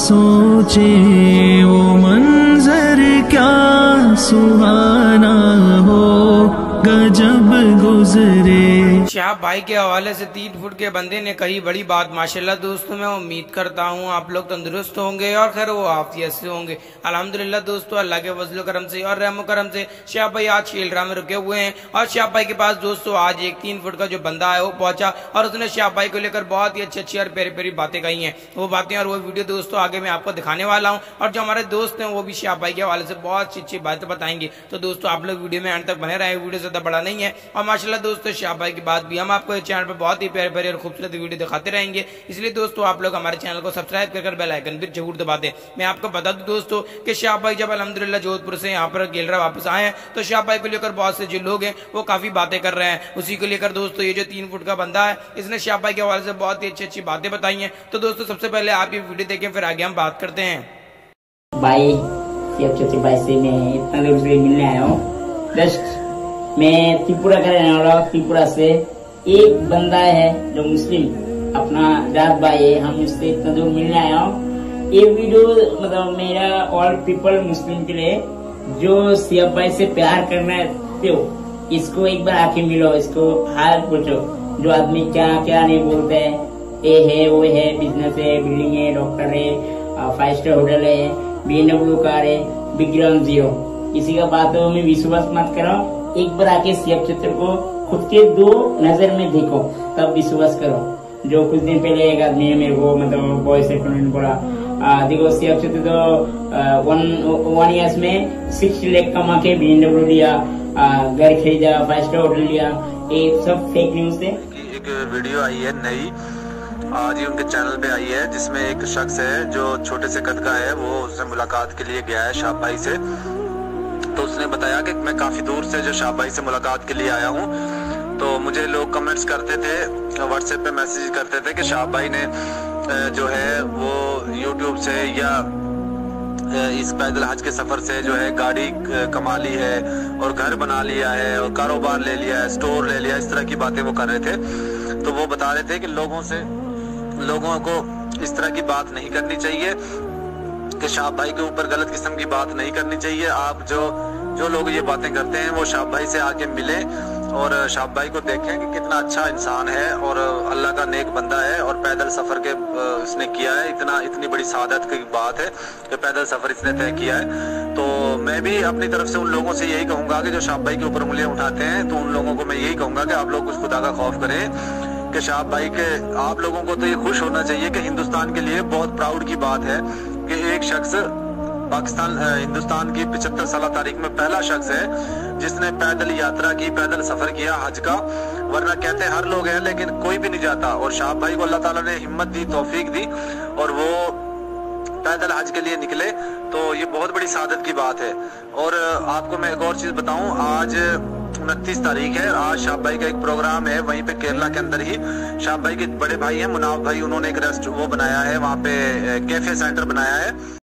सोचे वो मंजर क्या सुहाना होगा जब गुजरे। शाह भाई के हवाले से 3 फुट के बंदे ने कही बड़ी बात। माशाल्लाह दोस्तों, मैं उम्मीद करता हूँ आप लोग तंदुरुस्त होंगे और खैर वो आफियत से होंगे। अल्हम्दुलिल्लाह दोस्तों, अल्लाह के फजल करम से और रहम करम से शाह भाई आज शेलरा में रुके हुए हैं और शाह भाई के पास दोस्तों आज एक 3 फुट का जो बंदा है वो पहुंचा और उसने शाह भाई को लेकर बहुत ही अच्छी अच्छी और प्यारी प्यारी बातें कही हैं। वो बातें और वो वीडियो दोस्तों आगे मैं आपको दिखाने वाला हूँ और जो हमारे दोस्त हैं वो भी शाह भाई के हवाले से बहुत अच्छी अच्छी बातें बताएंगे। तो दोस्तों आप लोग वीडियो में अंत तक बने रहे। वीडियो ज्यादा बड़ा नहीं है और माशाल्लाह दोस्तों शाह भाई की बात भी हम आपको चैनल पर बहुत ही प्यारे प्यारे और खूबसूरत वीडियो दिखाते रहेंगे, इसलिए दोस्तों आप लोग हमारे चैनल को सब्सक्राइब करके बेल आइकन भी जरूर दबा दें। मैं आपको बता दूं दोस्तों कि शाह भाई जब अल्हम्दुलिल्लाह जोधपुर से यहाँ पर केलरा वापस आए हैं तो शाह भाई को लेकर बहुत से जो लोग हैं वो काफी बातें कर रहे हैं। उसी को लेकर दोस्तों ये जो 3 फुट का बंदा है इसने शाह भाई के हवाले से बहुत ही अच्छी अच्छी बातें बताई है। तो दोस्तों सबसे पहले आप ये वीडियो देखें, फिर आगे हम बात करते हैं। भाई भाई से मैं इतना दूर से मिलने आया हूँ। मैं त्रिपुरा का रहने वाला हूँ। त्रिपुरा से एक बंदा है जो मुस्लिम अपना दाद भाई है, हम उससे इतना दूर मिलने आया हूँ। ये वीडियो मतलब मेरा ऑल पीपल मुस्लिम के लिए जो सियाब भाई से प्यार करना है इसको एक बार आके मिलो, इसको हाल पूछो। जो आदमी क्या क्या नहीं बोलते है, ये है वो है, बिजनेस है, बिल्डिंग है, डॉक्टर है, 5 स्टार होटल है, BMW कार है, बिग्राउंड जीरो, किसी का बातों में विश्वास मत करो। एक बार आके सियाब चित्र को खुद के 2 नजर में देखो तब विश्वास करो। जो कुछ दिन पहले एक आदमी मेरे को मतलब बॉय से कमेंट बोला, देखो सियाब चित्र तो 1 ईयर में 6 लाख कमा के BMW लिया, घर खरीदा, 5 स्टार होटल लिया, ये सब फेक न्यूज है। एक वीडियो आई है नई आज ही उनके चैनल पे आई है जिसमें एक शख्स है जो छोटे से कद का है, वो उससे मुलाकात के लिए गया है शाह भाई से। तो उसने बताया कि मैं काफी दूर से जो शाह भाई से मुलाकात के लिए आया हूँ। तो मुझे लोग कमेंट्स करते थे, व्हाट्सएप पे मैसेज करते थे कि शाह भाई ने जो है वो यूट्यूब से या इस पैदल हज के सफर से जो है गाड़ी कमा ली है और घर बना लिया है और कारोबार ले लिया है, स्टोर ले लिया, इस तरह की बातें वो कर रहे थे। तो वो बता रहे थे कि लोगों को इस तरह की बात नहीं करनी चाहिए, कि शाह भाई के ऊपर गलत किस्म की बात नहीं करनी चाहिए। आप जो लोग ये बातें करते हैं वो शाह भाई से आके मिले और शाह भाई को देखें कि कितना अच्छा इंसान है और अल्लाह का नेक बंदा है और पैदल सफर के उसने किया है, इतनी बड़ी सादत की बात है कि पैदल सफर इसने तय किया है। तो मैं भी अपनी तरफ से उन लोगों से यही कहूंगा कि जो शाह भाई के ऊपर उंगलियां उठाते हैं तो उन लोगों को मैं यही कहूंगा कि आप लोग कुछ खुदा का खौफ करें। कि शाह भाई के आप लोगों को तो ये खुश होना चाहिए कि हिंदुस्तान के लिए बहुत प्राउड की बात है कि एक शख्स हिंदुस्तान की 75 साल तारीख में पहला शख्स है जिसने पैदल यात्रा की, पैदल सफर किया हज का। वरना कहते हर लोग हैं लेकिन कोई भी नहीं जाता, और शाह भाई को अल्लाह ताला ने हिम्मत दी, तौफीक दी और वो पैदल हज के लिए निकले। तो ये बहुत बड़ी सादत की बात है। और आपको मैं एक और चीज बताऊं, आज 29 तारीख है, आज शाह भाई का एक प्रोग्राम है वहीं पे केरला के अंदर ही। शाह भाई के बड़े भाई हैं मुनाफ भाई, उन्होंने एक रेस्ट वो बनाया है, वहाँ पे कैफे सेंटर बनाया है।